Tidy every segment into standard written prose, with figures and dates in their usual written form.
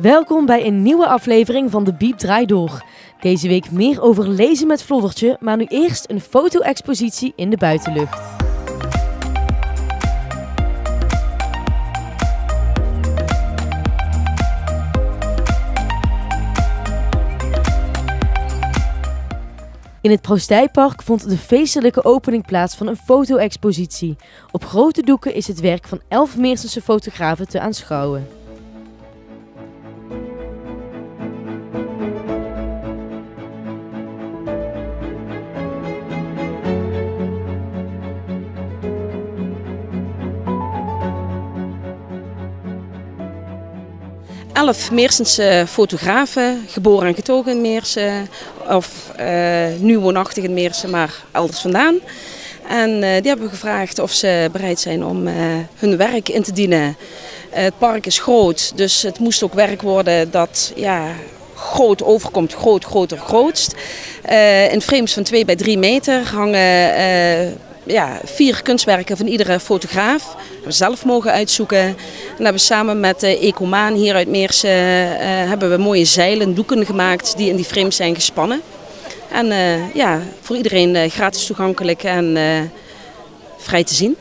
Welkom bij een nieuwe aflevering van De Bieb Draait Door. Deze week meer over lezen met Floddertje, maar nu eerst een foto-expositie in de buitenlucht. In het Proosdijpark vond de feestelijke opening plaats van een foto-expositie. Op grote doeken is het werk van 11 Meersense fotografen te aanschouwen. Elf Meersense fotografen, geboren en getogen in Meerssen of nu woonachtig in Meerssen, maar elders vandaan. En die hebben we gevraagd of ze bereid zijn om hun werk in te dienen. Het park is groot, dus het moest ook werk worden dat ja, groot overkomt, groot, groter, grootst. In frames van 2 bij 3 meter hangen... Ja, 4 kunstwerken van iedere fotograaf. Dat hebben we zelf mogen uitzoeken. En dat hebben we samen met de Ecomaan hier uit Meerssen hebben we mooie zeilen, doeken gemaakt die in die frames zijn gespannen. En ja, voor iedereen gratis toegankelijk en vrij te zien.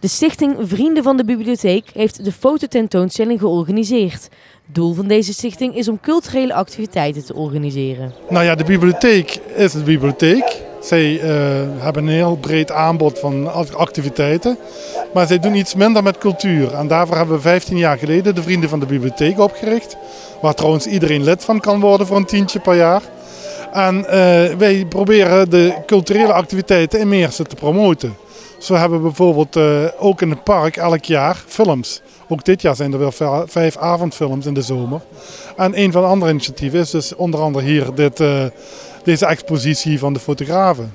De stichting Vrienden van de Bibliotheek heeft de fototentoonstelling georganiseerd. Doel van deze stichting is om culturele activiteiten te organiseren. Nou ja, de bibliotheek is de bibliotheek. Zij hebben een heel breed aanbod van activiteiten, maar zij doen iets minder met cultuur. En daarvoor hebben we 15 jaar geleden de Vrienden van de Bibliotheek opgericht, waar trouwens iedereen lid van kan worden voor een tientje per jaar. En wij proberen de culturele activiteiten in Meerssen te promoten. Zo hebben we bijvoorbeeld ook in het park elk jaar films. Ook dit jaar zijn er weer 5 avondfilms in de zomer. En een van de andere initiatieven is dus onder andere hier deze expositie van de fotografen.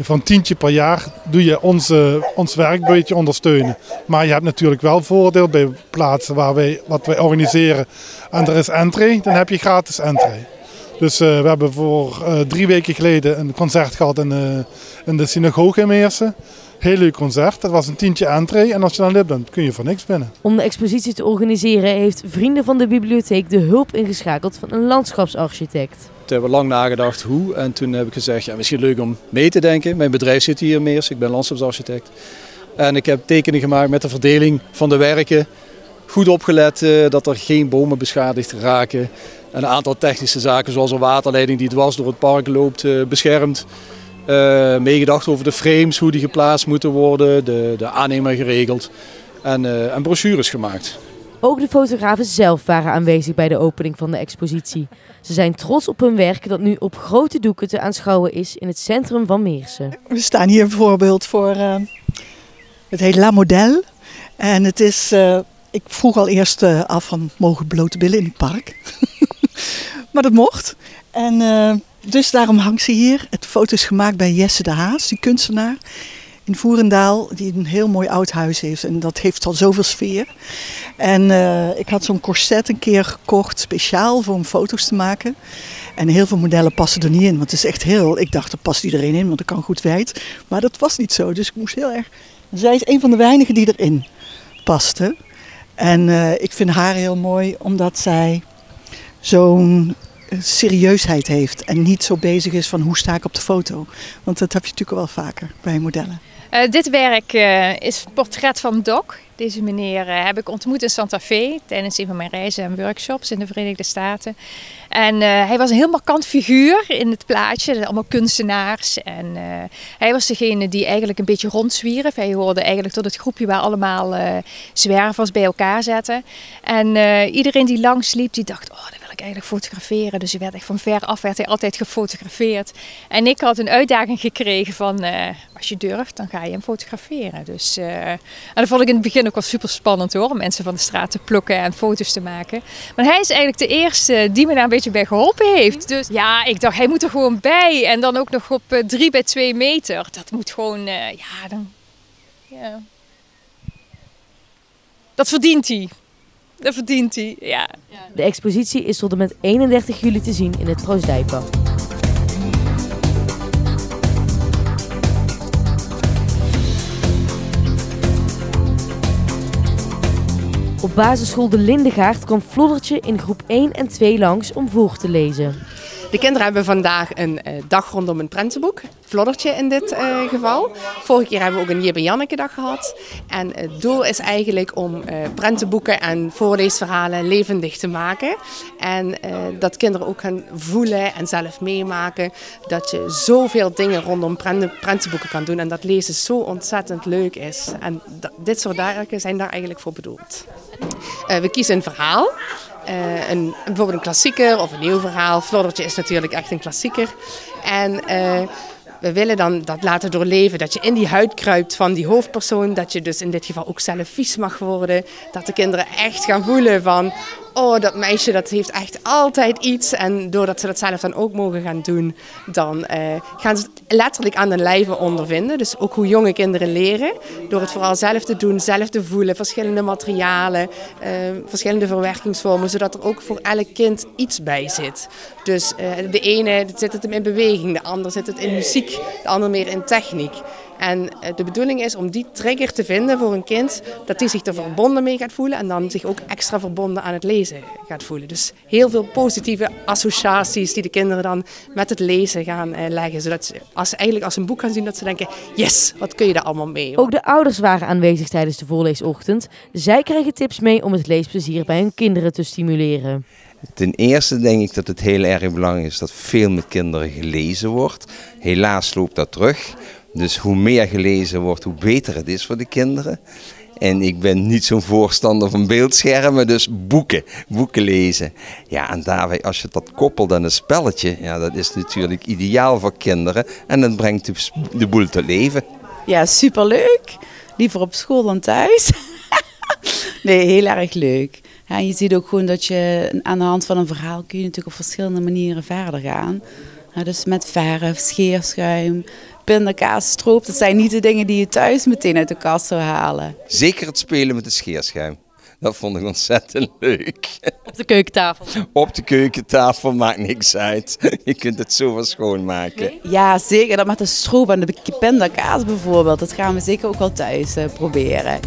Van tientje per jaar doe je ons werk een beetje ondersteunen. Maar je hebt natuurlijk wel voordeel bij plaatsen waar wat wij organiseren. En er is entree, dan heb je gratis entree. Dus we hebben voor 3 weken geleden een concert gehad in de synagoge in Meerssen. Heel leuk concert, dat was een tientje entree en als je dan lid bent kun je voor niks binnen. Om de expositie te organiseren heeft Vrienden van de Bibliotheek de hulp ingeschakeld van een landschapsarchitect. Toen hebben we lang nagedacht hoe en toen heb ik gezegd, ja, misschien leuk om mee te denken. Mijn bedrijf zit hier in Meerssen, ik ben landschapsarchitect. En ik heb tekenen gemaakt met de verdeling van de werken. Goed opgelet dat er geen bomen beschadigd raken. Een aantal technische zaken zoals een waterleiding die dwars door het park loopt beschermd. Meegedacht over de frames, hoe die geplaatst moeten worden, de aannemer geregeld en brochures gemaakt. Ook de fotografen zelf waren aanwezig bij de opening van de expositie. Ze zijn trots op hun werk dat nu op grote doeken te aanschouwen is in het centrum van Meerssen. We staan hier bijvoorbeeld voor het heet La Model. En het is, ik vroeg al eerst af van mogen blote billen in het park? Maar dat mocht. En dus daarom hangt ze hier. Het foto is gemaakt bij Jesse de Haas, die kunstenaar in Voerendaal, die een heel mooi oud huis heeft. En dat heeft al zoveel sfeer. En ik had zo'n corset een keer gekocht, speciaal voor om foto's te maken. En heel veel modellen passen er niet in, want het is echt heel... Ik dacht, er past iedereen in, want ik kan goed wijd. Maar dat was niet zo, dus ik moest heel erg... Zij is een van de weinigen die erin paste. En ik vind haar heel mooi, omdat zij zo'n serieusheid heeft en niet zo bezig is van hoe sta ik op de foto. Want dat heb je natuurlijk wel vaker bij modellen. Dit werk is het portret van Doc. Deze meneer heb ik ontmoet in Santa Fe tijdens een van mijn reizen en workshops in de Verenigde Staten. En hij was een heel markant figuur in het plaatje, allemaal kunstenaars. En hij was degene die eigenlijk een beetje rondzwierf. Hij hoorde eigenlijk tot het groepje waar allemaal zwervers bij elkaar zaten. En iedereen die langs liep, die dacht, oh, dat wil ik eigenlijk fotograferen. Dus hij werd echt van ver af werd hij altijd gefotografeerd. En ik had een uitdaging gekregen van, als je durft, dan ga je hem fotograferen. Dus, en dat vond ik in het begin ook wel super spannend hoor, om mensen van de straat te plukken en foto's te maken. Maar hij is eigenlijk de eerste die me daar een beetje bij geholpen heeft. Dus ja, ik dacht, hij moet er gewoon bij. En dan ook nog op 3 bij 2 meter. Dat moet gewoon, ja, dan... Yeah. Dat verdient hij. Dat verdient hij, ja. De expositie is tot en met 31 juli te zien in het Proosdijpand. Op Op basisschool De Lindegaard kwam Floddertje in groep 1 en 2 langs om voor te lezen. De kinderen hebben vandaag een dag rondom een prentenboek, Floddertje in dit geval. Vorige keer hebben we ook een Jip en Janneke dag gehad. En het doel is eigenlijk om prentenboeken en voorleesverhalen levendig te maken. En dat kinderen ook gaan voelen en zelf meemaken dat je zoveel dingen rondom prentenboeken kan doen. En dat lezen zo ontzettend leuk is. En dit soort dagen zijn daar eigenlijk voor bedoeld. We kiezen een verhaal. Bijvoorbeeld een klassieker of een nieuw verhaal. Floddertje is natuurlijk echt een klassieker. En we willen dan dat laten doorleven. Dat je in die huid kruipt van die hoofdpersoon. Dat je dus in dit geval ook zelf vies mag worden. Dat de kinderen echt gaan voelen van... Oh, dat meisje dat heeft echt altijd iets. En doordat ze dat zelf dan ook mogen gaan doen... dan gaan ze het letterlijk aan hun lijve ondervinden. Dus ook hoe jonge kinderen leren. Door het vooral zelf te doen, zelf te voelen. Verschillende materialen, verschillende verwerkingsvormen. Zodat er ook voor elk kind iets bij zit. Dus de ene zit het hem in beweging. De ander zit het in muziek. De ander meer in techniek. En de bedoeling is om die trigger te vinden voor een kind, dat die zich er verbonden mee gaat voelen en dan zich ook extra verbonden aan het lezen gaat voelen. Dus heel veel positieve associaties die de kinderen dan met het lezen gaan leggen. Zodat ze als ze een boek gaan zien, dat ze denken, yes, wat kun je daar allemaal mee? Ook de ouders waren aanwezig tijdens de voorleesochtend. Zij kregen tips mee om het leesplezier bij hun kinderen te stimuleren. Ten eerste denk ik dat het heel erg belangrijk is dat veel met kinderen gelezen wordt. Helaas loopt dat terug. Dus hoe meer gelezen wordt, hoe beter het is voor de kinderen. En ik ben niet zo'n voorstander van beeldschermen, dus boeken lezen. Ja, en daarbij, als je dat koppelt aan een spelletje, ja, dat is natuurlijk ideaal voor kinderen. En dat brengt de boel te leven. Ja, superleuk. Liever op school dan thuis. Nee, heel erg leuk. Ja, je ziet ook gewoon dat je aan de hand van een verhaal kun je natuurlijk op verschillende manieren verder gaan. Ja, dus met verf, scheerschuim... Pindakaas, stroop, dat zijn niet de dingen die je thuis meteen uit de kast zou halen. Zeker het spelen met de scheerschuim. Dat vond ik ontzettend leuk. Op de keukentafel? Op de keukentafel, maakt niks uit. Je kunt het zo wel schoonmaken. Nee? Ja, zeker. Dat met de stroop en de pindakaas bijvoorbeeld. Dat gaan we zeker ook wel thuis proberen.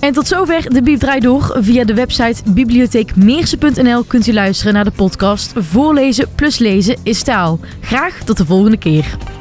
En tot zover De Bieb Draait Door. Via de website bibliotheekmeersen.nl kunt u luisteren naar de podcast Voorlezen plus lezen is taal. Graag tot de volgende keer.